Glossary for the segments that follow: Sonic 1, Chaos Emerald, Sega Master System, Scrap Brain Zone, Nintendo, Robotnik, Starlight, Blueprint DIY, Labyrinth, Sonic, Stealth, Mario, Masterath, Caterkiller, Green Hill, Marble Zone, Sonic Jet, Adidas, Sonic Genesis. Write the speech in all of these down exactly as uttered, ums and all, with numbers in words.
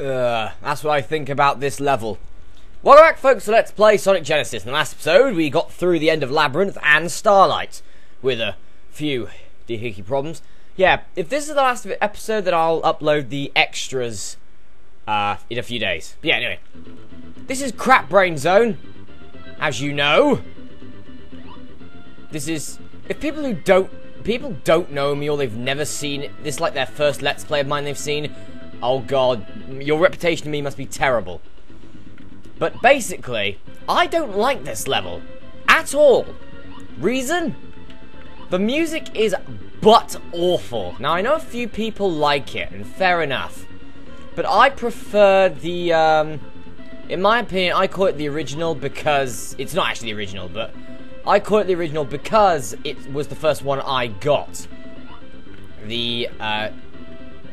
Uh, that's what I think about this level. Welcome back, folks, so let's play Sonic Genesis. In the last episode, we got through the end of Labyrinth and Starlight with a few doohickey problems. Yeah, if this is the last episode, then I'll upload the extras uh, in a few days. But yeah, anyway. This is Scrap Brain Zone, as you know. This is... If people who don't... people don't know me or they've never seen... This is like their first Let's Play of mine they've seen. Oh, God. Your reputation of me must be terrible. But basically, I don't like this level. At all. Reason? The music is butt awful. Now, I know a few people like it, and fair enough. But I prefer the... Um, in my opinion, I call it the original because... It's not actually the original, but... I call it the original because it was the first one I got. The uh,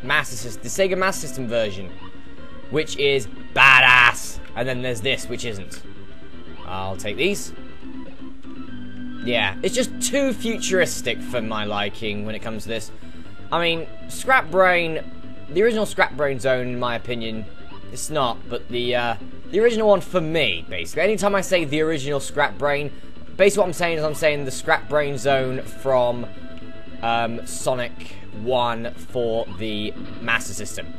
Master System, the Sega Master System version, which is badass. And then there's this, which isn't. I'll take these. Yeah, it's just too futuristic for my liking when it comes to this. I mean, Scrap Brain, the original Scrap Brain Zone, in my opinion, it's not. But the uh, the original one for me, basically. Anytime I say the original Scrap Brain. Basically what I'm saying is I'm saying the Scrap Brain Zone from um, Sonic one for the Master System.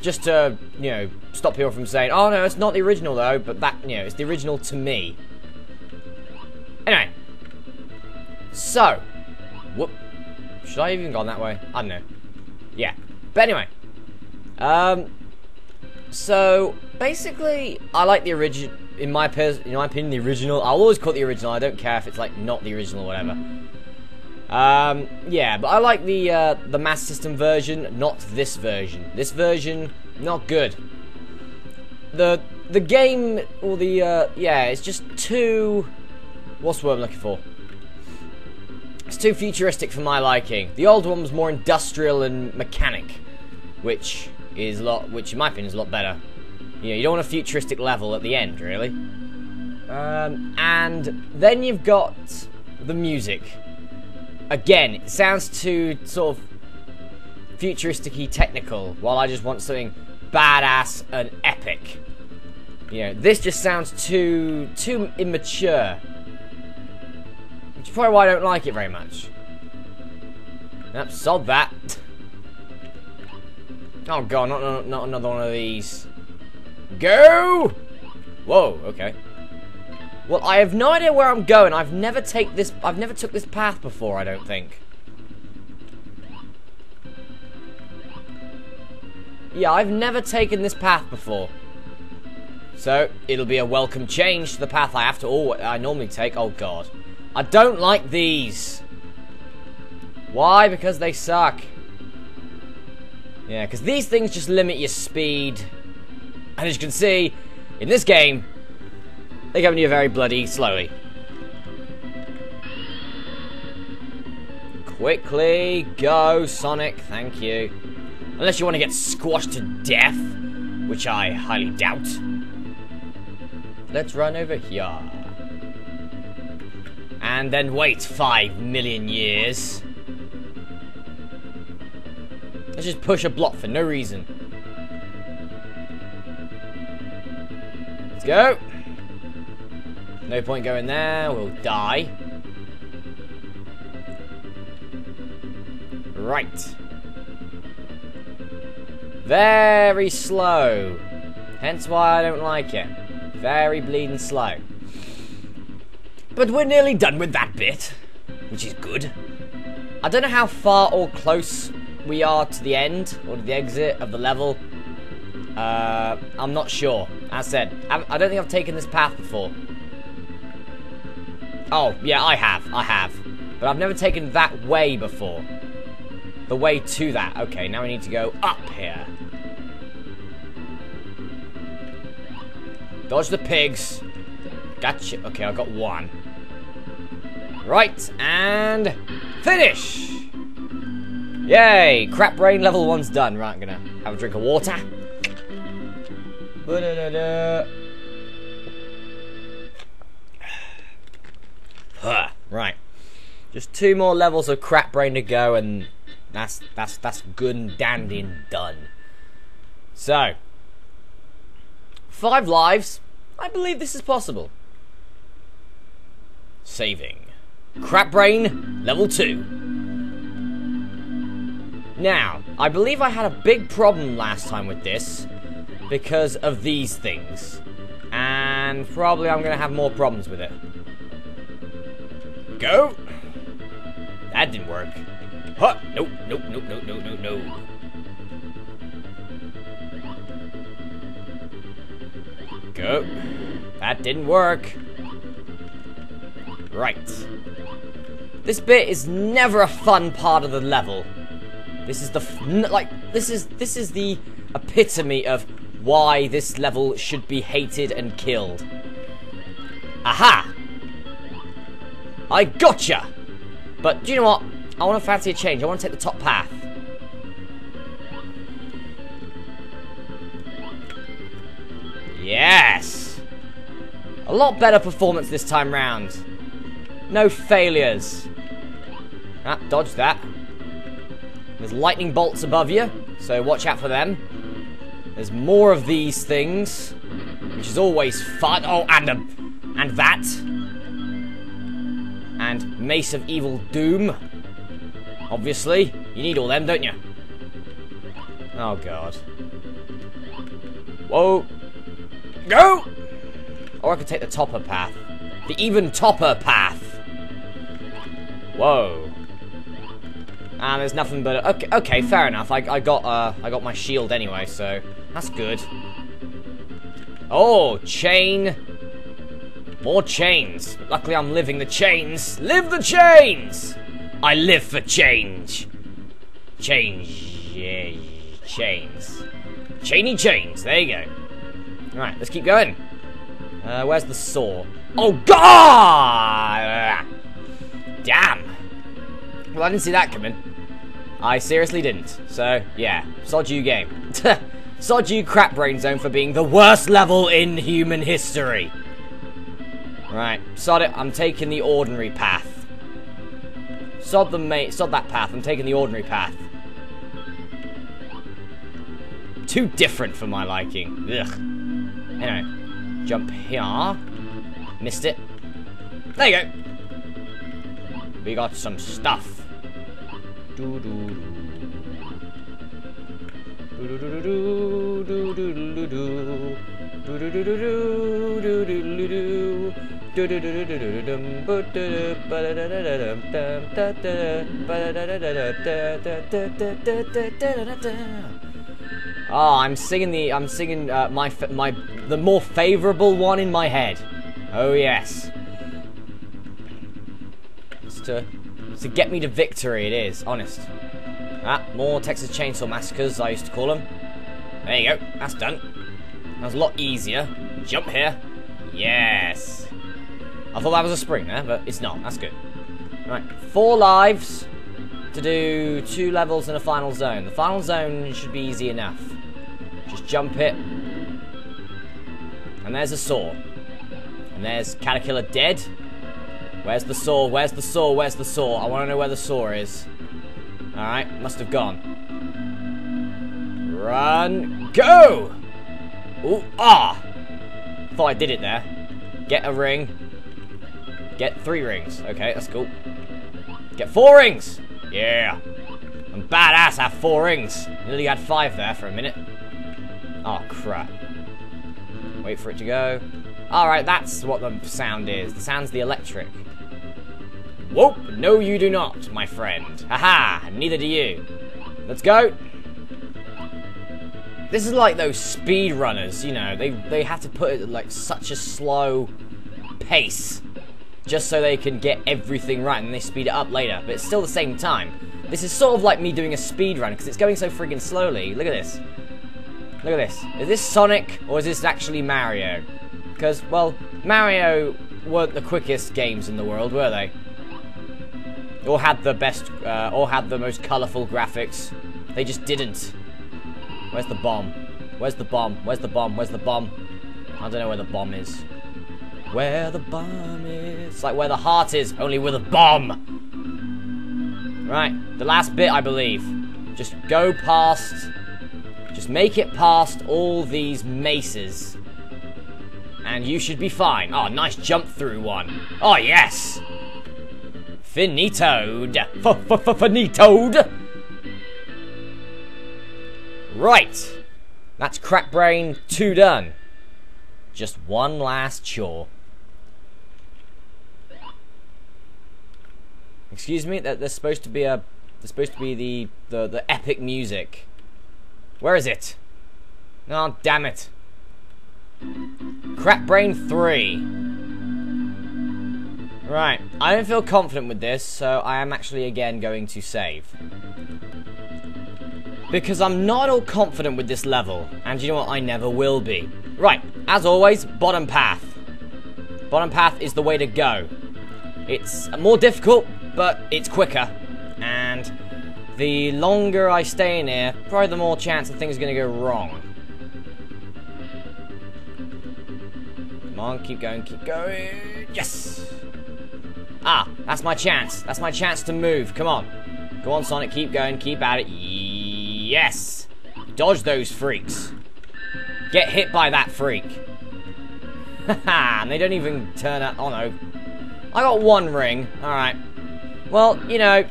Just to, you know, stop people from saying, oh no, it's not the original though, but that, you know, it's the original to me. Anyway. So. Whoop. Should I have even gone that way? I don't know. Yeah. But anyway. Um. So, basically, I like the original. In my, in my opinion, the original. I'll always call it the original. I don't care if it's, like, not the original or whatever. Um, yeah, but I like the, uh, the Master System version, not this version. This version, not good. The the game, or the, uh, yeah, it's just too... What's the word I'm looking for? It's too futuristic for my liking. The old one was more industrial and mechanic, which is a lot, which in my opinion is a lot better. You know, you don't want a futuristic level at the end, really. Um, and then you've got the music. Again, it sounds too sort of futuristic-y technical, while I just want something badass and epic. You know, this just sounds too too immature. Which is probably why I don't like it very much. Nope, sold that. Oh god, not, not, not another one of these. Go! Whoa, okay. Well, I have no idea where I'm going. I've never take this I've never took this path before, I don't think. Yeah, I've never taken this path before. So, it'll be a welcome change to the path I have to or I normally take. Oh god. I don't like these. Why? Because they suck. Yeah, because these things just limit your speed. And as you can see, in this game, they're going to you very bloody slowly. Quickly go, Sonic. Thank you. Unless you want to get squashed to death, which I highly doubt. Let's run over here. And then wait five million years. Let's just push a block for no reason. Go! No point going there, we'll die. Right. Very slow. Hence why I don't like it. Very bleeding slow. But we're nearly done with that bit, which is good. I don't know how far or close we are to the end, or to the exit of the level. Uh, I'm not sure. As I said, I don't think I've taken this path before. Oh, yeah, I have. I have. But I've never taken that way before. The way to that. Okay, now we need to go up here. Dodge the pigs. Gotcha. Okay, I got one. Right, and finish! Yay! Crap Brain level one's done. Right, I'm gonna have a drink of water. Huh, right. Just two more levels of Crap Brain to go and that's that's that's good and dandy and done. So, five lives. I believe this is possible. Saving. Crap Brain, level two. Now, I believe I had a big problem last time with this because of these things. And probably I'm gonna have more problems with it. Go! That didn't work. Huh! Nope, nope, nope, nope, nope, nope, nope. Go. That didn't work. Right. This bit is never a fun part of the level. This is the f like this is this is the epitome of why this level should be hated and killed. Aha! I gotcha! But do you know what? I want to fancy a change. I want to take the top path. Yes! A lot better performance this time round. No failures. Ah, dodge that. There's lightning bolts above you, so watch out for them. There's more of these things, which is always fun. Oh, and a, and that. And Mace of Evil Doom. Obviously, you need all them, don't you? Oh, God. Whoa. Go! Or I could take the topper path. The even topper path. Whoa. And there's nothing but... Okay, okay, fair enough. I, I got uh, I got my shield anyway, so that's good. Oh, chain. More chains. But luckily, I'm living the chains. Live the chains! I live for change. Change. Yeah, chains. Chainy chains. There you go. Alright, let's keep going. Uh, where's the saw? Oh, God! Damn. Well, I didn't see that coming. I seriously didn't. So, yeah. Sod you, game. Sod you, Crap Brain Zone, for being the worst level in human history. Right. Sod it. I'm taking the ordinary path. Sod the ma- Sod that path. I'm taking the ordinary path. Too different for my liking. Ugh. Anyway. Jump here. Missed it. There you go. We got some stuff. Do do do do do do do do do do do do do do do do do. Oh, I'm singing the I'm singing uh, my my the more favorable one in my head. Oh yes. It's to it's to get me to victory. It is honest. Ah, more Texas Chainsaw Massacres, I used to call them. There you go. That's done. That was a lot easier. Jump here. Yes. I thought that was a spring there, but it's not. That's good. Right, four lives to do two levels in a final zone. The final zone should be easy enough. Just jump it. And there's a saw. And there's Caterkiller dead. Where's the saw? Where's the saw? Where's the saw? I want to know where the saw is. Alright, must have gone. Run. Go! Ooh, ah! Thought I did it there. Get a ring. Get three rings. Okay, that's cool. Get four rings! Yeah, I'm badass. I have four rings. Nearly had five there for a minute. Oh crap! Wait for it to go. All right, that's what the sound is. The sound's the electric. Whoop! No, you do not, my friend. Haha! Neither do you. Let's go. This is like those speed runners. You know, they they have to put it at like such a slow pace. Just so they can get everything right and they speed it up later. But it's still the same time. This is sort of like me doing a speed run because it's going so friggin' slowly. Look at this. Look at this. Is this Sonic or is this actually Mario? Because, well, Mario weren't the quickest games in the world, were they? Or had the best, uh, or had the most colourful graphics. They just didn't. Where's the bomb? Where's the bomb? Where's the bomb? Where's the bomb? I don't know where the bomb is. Where the bomb is. It's like where the heart is, only with a bomb. Right, the last bit, I believe. Just go past. Just Just make it past all these maces. And you should be fine. Oh, nice jump through one. Oh, yes! Finitoed. F-f-f-finitoed! Right. That's Crap Brain two done. Just one last chore. Excuse me, there's supposed to be a... There's supposed to be the, the, the epic music. Where is it? Oh, damn it. Crap Brain three. Right, I don't feel confident with this, so I am actually again going to save. Because I'm not all confident with this level, and you know what, I never will be. Right, as always, bottom path. Bottom path is the way to go. It's more difficult, but it's quicker. And the longer I stay in here, probably the more chance that things are going to go wrong. Come on, keep going, keep going. Yes! Ah, that's my chance. That's my chance to move. Come on. Go on, Sonic, keep going, keep at it. Yes! Dodge those freaks. Get hit by that freak. Haha, and they don't even turn up. Oh no. I got one ring. Alright. Well, you know,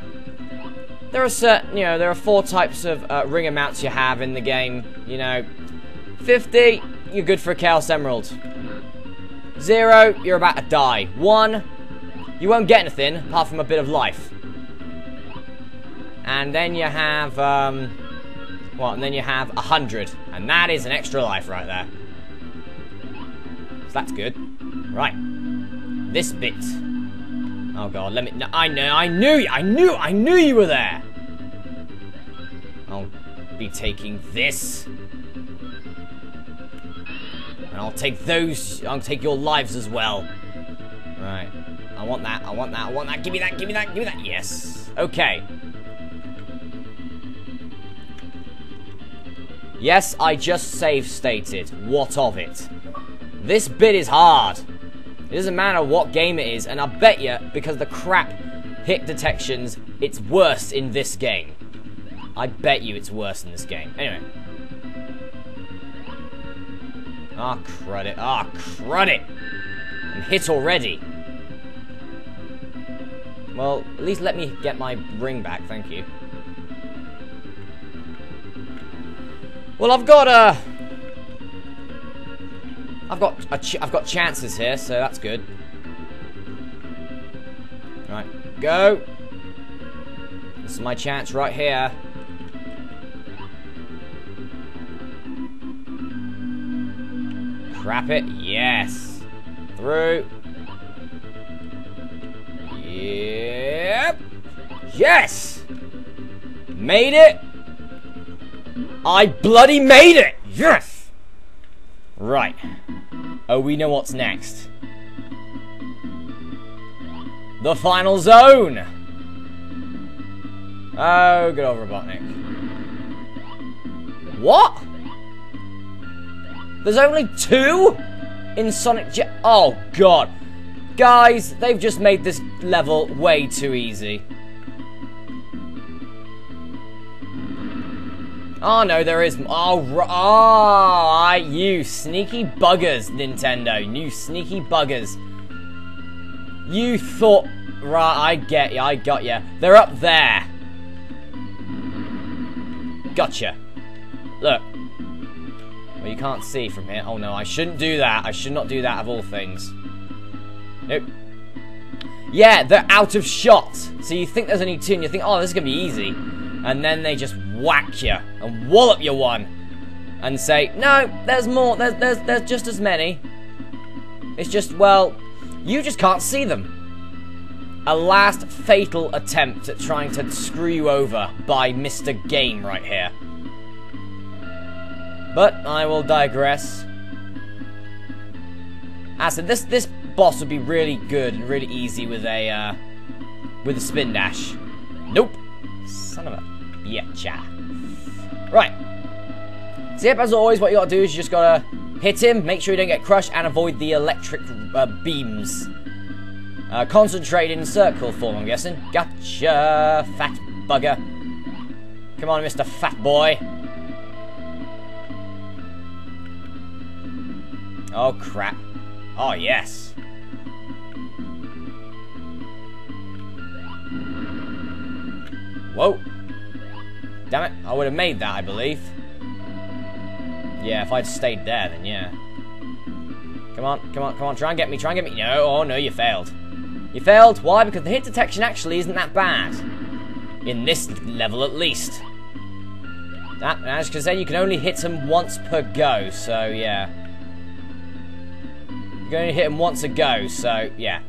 there are certain, you know, there are four types of uh, ring amounts you have in the game. You know, fifty, you're good for a Chaos Emerald. Zero, you're about to die. One, you won't get anything apart from a bit of life. And then you have, um, well, and then you have a hundred. And that is an extra life right there. So that's good. Right. This bit. Oh god, let me. No, I know, I knew you, I knew, I knew you were there. I'll be taking this, and I'll take those. I'll take your lives as well. Right, I want that. I want that. I want that. Give me that. Give me that. Give me that. Yes. Okay. Yes, I just save stated. What of it? This bit is hard. It doesn't matter what game it is, and I bet you, because of the crap hit detections, it's worse in this game. I bet you it's worse in this game. Anyway. Ah, oh, crud it. Ah, oh, crud it. I'm hit already. Well, at least let me get my ring back, thank you. Well, I've got a... I've got a ch I've got chances here, so that's good. Right, go. This is my chance right here. Crap it, yes. Through. Yep. Yes. Made it. I bloody made it. Yes. Right. Oh, we know what's next. The final zone! Oh, good old Robotnik. What? There's only two in Sonic Jet? Oh, God. Guys, they've just made this level way too easy. Oh no, there is. Oh, oh, you sneaky buggers, Nintendo. You sneaky buggers. You thought. Right, I get you. I got you. They're up there. Gotcha. Look. Well, you can't see from here. Oh no, I shouldn't do that. I should not do that of all things. Nope. Yeah, they're out of shot. So you think there's only two, and you think, oh, this is going to be easy. And then they just whack you and wallop you one and say, no, there's more, there's, there's, there's just as many. It's just, well, you just can't see them. A last fatal attempt at trying to screw you over by Mister Game right here. But I will digress. I said, this, this boss would be really good and really easy with a, uh, with a spin dash. Nope. Son of a bitch. Right. So yep, as always, what you gotta do is you just gotta hit him, make sure you don't get crushed, and avoid the electric uh, beams. Uh, concentrate in circle form, I'm guessing. Gotcha, fat bugger. Come on, Mister Fat Boy. Oh, crap. Oh, yes. Whoa. Damn it. I would have made that, I believe. Yeah, if I'd stayed there, then yeah. Come on, come on, come on. Try and get me, try and get me. No, oh, no, you failed. You failed. Why? Because the hit detection actually isn't that bad. In this level, at least. That, as I said, you can only hit him once per go, so yeah. You can only hit him once a go, so yeah.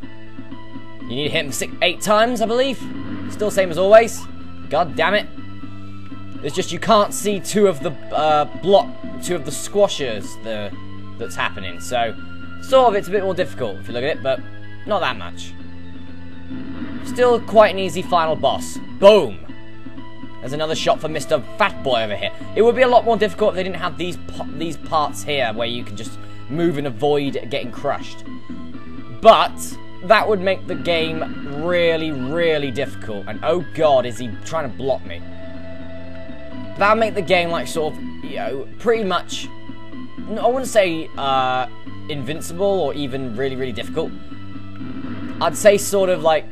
You need to hit him six, eight times, I believe. Still same as always. God damn it. It's just you can't see two of the uh, block, two of the squashers the, that's happening, so sort of it's a bit more difficult if you look at it, but not that much. Still quite an easy final boss. Boom! There's another shot for Mister Fat Boy over here. It would be a lot more difficult if they didn't have these these parts here where you can just move and avoid getting crushed. But that would make the game really, really difficult. And oh god, is he trying to block me? That would make the game like sort of, you know, pretty much, I wouldn't say uh, invincible or even really, really difficult. I'd say sort of like,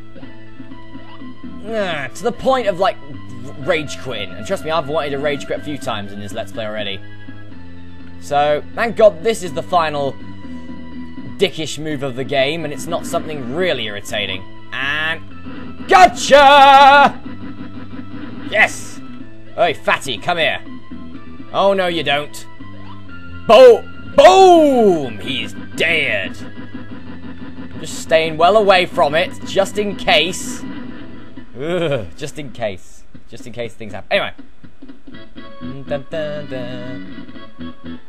uh, to the point of like, rage quitting, and trust me, I've wanted to rage quit a few times in this Let's Play already. So, thank God this is the final dickish move of the game, and it's not something really irritating. And gotcha! Yes! Oi, fatty, come here. Oh no, you don't. Bo boom! He's dead. Just staying well away from it, just in case. Ugh, just in case. Just in case things happen. Anyway. Dun, dun, dun.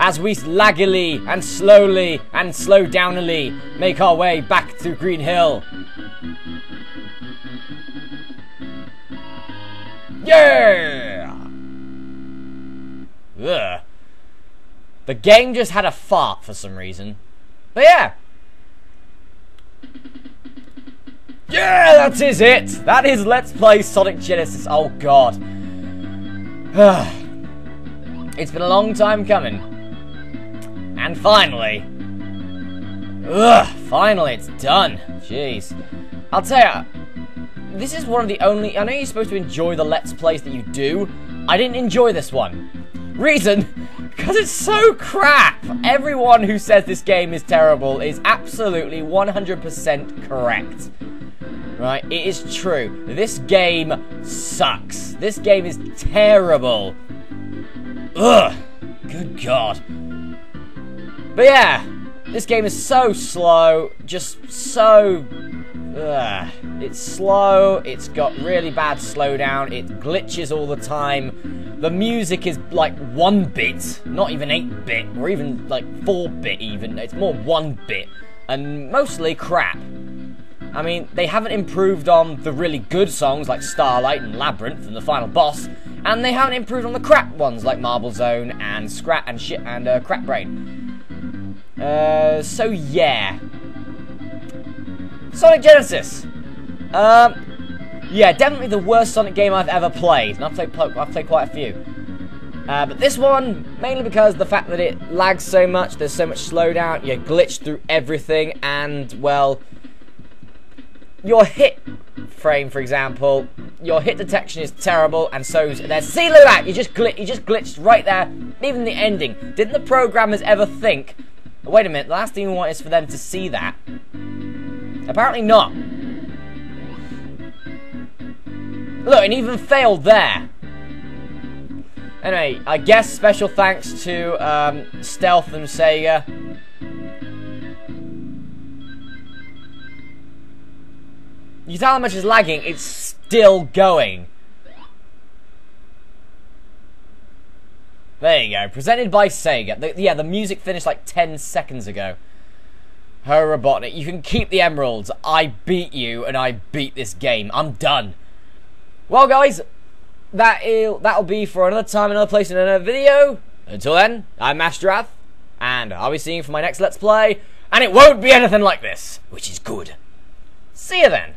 As we laggily and slowly and slow downily make our way back to Green Hill. Yeah! Ugh. The game just had a fart for some reason. But yeah. Yeah, that is it! That is Let's Play Sonic Genesis. Oh, God. It's been a long time coming. And finally. Ugh, finally, it's done. Jeez. I'll tell you, this is one of the only... I know you're supposed to enjoy the Let's Plays that you do. I didn't enjoy this one. Reason? Because it's so crap. Everyone who says this game is terrible is absolutely one hundred percent correct. Right, it is true. This game sucks. This game is terrible. Ugh, good God. But yeah, this game is so slow, just so... Ugh. It's slow, it's got really bad slowdown, it glitches all the time. The music is like one bit, not even eight bit, or even like four bit even, it's more one bit. And mostly crap. I mean, they haven't improved on the really good songs like Starlight and Labyrinth and the final boss, and they haven't improved on the crap ones like Marble Zone and Scrap and shit and uh, Crap Brain. Uh, so yeah, Sonic Genesis. Um, yeah, definitely the worst Sonic game I've ever played, and I've played I've played quite a few. Uh, but this one, mainly because the fact that it lags so much, there's so much slowdown, you glitch through everything, and well. Your hit frame, for example, your hit detection is terrible, and so is there. See, look at that! You just glit, you just glitched right there. Even the ending. Didn't the programmers ever think? Oh, wait a minute. The last thing we want is for them to see that. Apparently not. Look, it even failed there. Anyway, I guess special thanks to um, Stealth and Sega. You tell how much is lagging, it's still going. There you go. Presented by Sega. The, yeah, the music finished like ten seconds ago. Her Robotnik. You can keep the emeralds. I beat you and I beat this game. I'm done. Well, guys, that'll, that'll be for another time, another place, and another video. Until then, I'm Masterath, and I'll be seeing you for my next Let's Play. And it won't be anything like this, which is good. See you then.